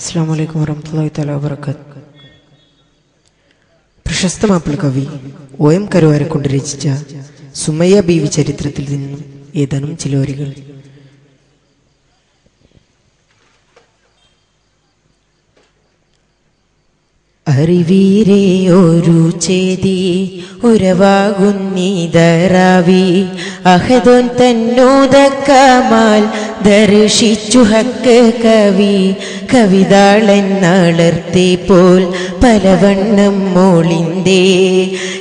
अस्सलामु अलैकुम वरहमतुल्लाहि तआला वबरकातुहु। പ്രശസ്ത മാപ്പിളകവി ഒ എം കരുവാരെ കൊണ്ട് രചിച്ച സുമയ്യ ബീവി ചരിത്രത്തിൽ നിന്നും ഏതാനും ചില വരികൾ. അറിവീരേ ഒരു ചേതി ഉരവാകുന്നിതരാവി അഹദുൻ തന്നൂദക്കമാൽ ദർശിച്ചു ഹക്ക് കവി കവിതാളെന്നളർത്തി പോൽ പലവണ്ണം മോളിൻ്റെ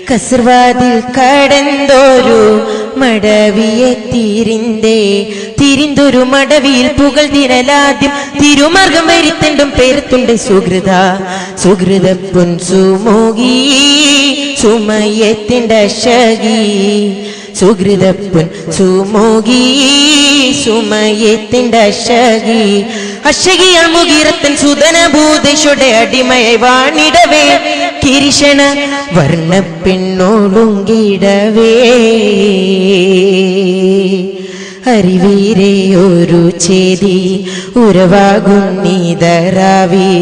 കസർവാതിൽ കടന്നൊരു മടവിയെത്തിരിന്തേ തിരിന്തൊരു മടവിയിൽ പുകൾ തിരലാദ്യം തിരുമാർഗം വരുത്തണ്ടും പേരത്തുണ്ട് സുഹൃത സുഹൃത പുൻ സുമോഗി സുമയത്തിൻ്റെ ശകി സുഹൃത പുൻ സുമോഗി സുമയത്തിൻ്റെ ശകി അശകിയ മുഗിരത്തൻ സുധനഭൂതയുടെ അടിമയെ വാണിടവേ കിരിശന വർണ്ണ പെണ്ണോടുങ്കിടവേ അറിവീരേ ഒരു ചേതി ഉരവാകുന്നിതരാവി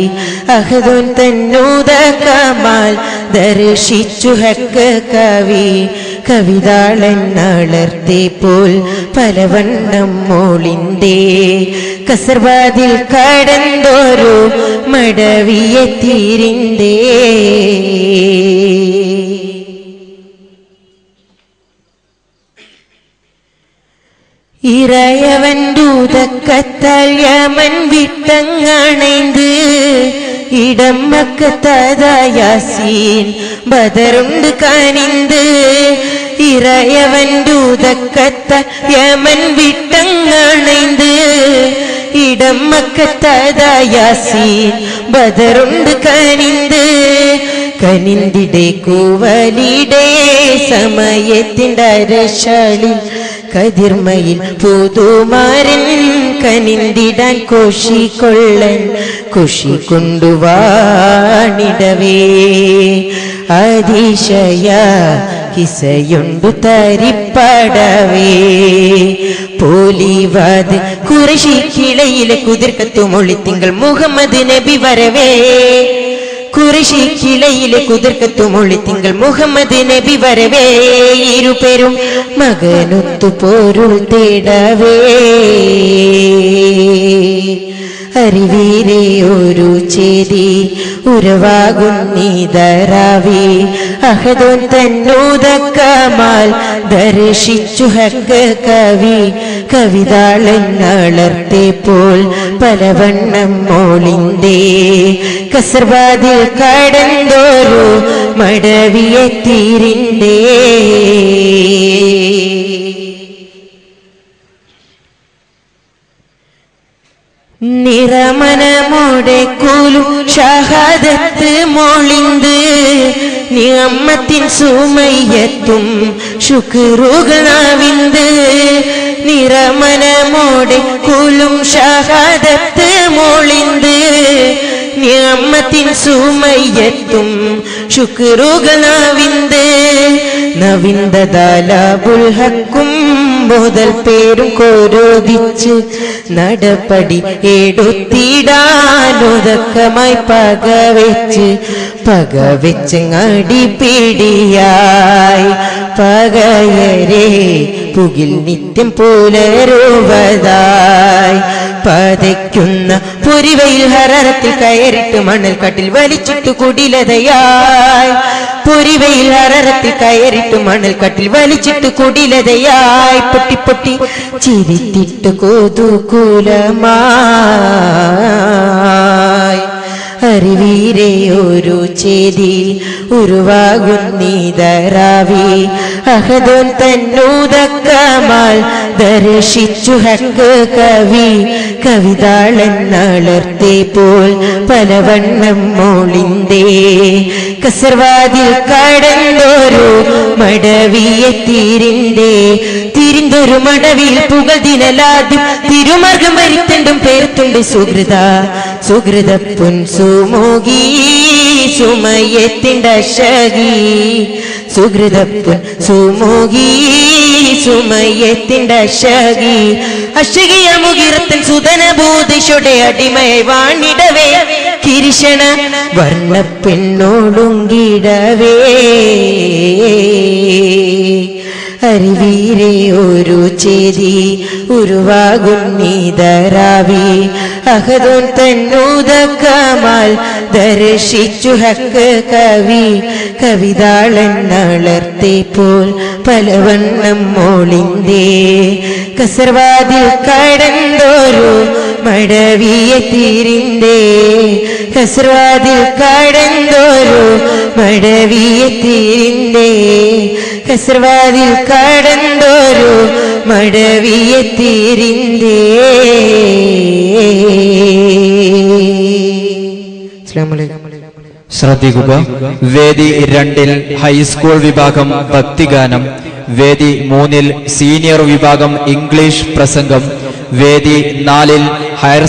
അഹദുൻ തന്നൂദക്കമാൽ ദർശിച്ചു ഹക്ക് കവി കവിതാളെന്നളർത്തി പോൽ പലവണ്ണം മോളിൻ്റെ കസർവാതിൽ കടന്നൊരു മടവിയെത്തിരിന്തേ ഇരയവൻ ദൂതക്കത്താൽ യമൻ വിട്ടങ്ങണൈന്ത് ഇടം മക്കത്തായാസീൻ ബദറുണ്ട് കനിന്ത് ഇരയവൻ ദൂതക്കത്താൽ യമൻ വിട്ടങ്ങണൈന്ത് ഇടം മക്കത്തായാസീൻ ബദറുണ്ട് കനിന്ത് കനിന്തിടെ കൂവലിടെ സമയത്തിൻ്റെ അരശാളിൽ കതിർമയിൽ പുതുമാരൻ കനിന്തിടാൻ കോശിക്കൊള്ളൻ കുഷി കൊണ്ടുവാണിടവേ അതിശയ കിസയുണ്ടു തരിപ്പടവേ പോലിവാദ് കുറശി കിളയിലെ കുതിർക്കത്തുമൊളിത്തിങ്കൾ മുഹമ്മദ് നബി വരവേ കുറശി കിളയിലെ കുതിർക്കത്തുമൊളി തിങ്കൾ മുഹമ്മദ് നബി വരവേ ഇരുപേരും മകനൊത്തു പോരുൾ തേടവേ അറിവീരേ ഒരു ചേതി ഉരവാകുന്നിതരാവി അഹദുൻ തന്നൂദക്കമാൽ ദർശിച്ചു ഹക്ക് കവി കവിതാളെന്നളർത്തി പോൽ പലവണ്ണം മോളിൻ്റെ കസർവാതിൽ കടന്തോരു മടവിയെത്തിരിന്തേ നിറമനമോടെ കുലു ഷഹാദത്ത് മോളിന്ത് നിഅമ്മത്തിൻ സുമയ്യത്തും ശുക്റുകളാവിന്ത് നിറമനമോടെ കുലും ഷഹാദത്ത് മോളിന്ത് നിഅമ്മത്തിൻ സുമയ്യത്തും ശുക്റുകളാവിന്ത് നവിന്ദദാലബുൽ ഹക്കും മുതൽ പേരും കോരോദിച്ച് നടപടി എടുത്തിടാനൊതക്കമായി പകവെച്ചങ്ങടി പിടിയായി പകയരെ പുകിൽ നിത്യം പുലരുവതായി പതയ്ക്കുന്ന പൊരിവയിൽ ഹരത്തിൽ കയറിട്ട് മണൽ കട്ടിൽ വലിച്ചിട്ട് കുടിലതയായി പൊരിവയിൽ ഹരത്തിൽ കയറിട്ട് മണൽ കട്ടിൽ വലിച്ചിട്ട് കുടിലതയായി പൊട്ടി പൊട്ടി ചിരിത്തിട്ട് കോതുകൂലമായി അറിവീരേ ഒരു ചേതി ഉരുവാകുന്നിതരാവി അഹദുൻ തന്നൂദക്കമാൽ ദർശിച്ചു ഹക്ക് കവി കവിതാളെന്നളർത്തി പോൽ പലവണ്ണം മോളിൻ്റെ കസർവാതിൽ കടന്നൊരു മടവിയെത്തിരിന്തേ തിരിന്തൊരു മടവിൽ പുകൾ ദിനലാദ്യം തിരുമാർഗം വരുത്തണ്ടും പേർത്തുണ്ട് സുഹൃത സുഹൃത പുൻ സുമോഗി സുമയത്തിൻ്റെ ശകി സുഹൃത പുൻ സുമോഗി സുമയത്തിന്റെ അശകി അശകിയ മുകിരത്തൻ സുധന ഭൂതിഷുടെ അടിമൈ വാണിടവേ കിരിശണ വർണ്ണ പെണ്ണോടുങ്കിടവേ അറിവീരെ ഒരു ചേരി ഉരുവാകുന്നീതരാവി അഹദോൻ തന്നൂതക്കമാൽ ദർശിച്ചു ഹക്ക് കവി കവിതാളൻ നളർത്തെ പോൽ പലവണ്ണം മോളിന്തേ കസർവാതിൽ കടന്തോരു മടവിയെ തിരിന്തേ കസർവാതിൽ കടന്തോരു മടവിയെ തിരിന്തേ കസർവാതിൽ കടന്തോരു മടവിയെ തിരിന്തേ. ശ്രദ്ധിക്കുക, വേദി 2-ൽ ഹൈസ്കൂൾ വിഭാഗം ഭക്തിഗാനം, വേദി 3-ൽ സീനിയർ വിഭാഗം ഇംഗ്ലീഷ് പ്രസംഗം, വേദി 4-ൽ ഹയർ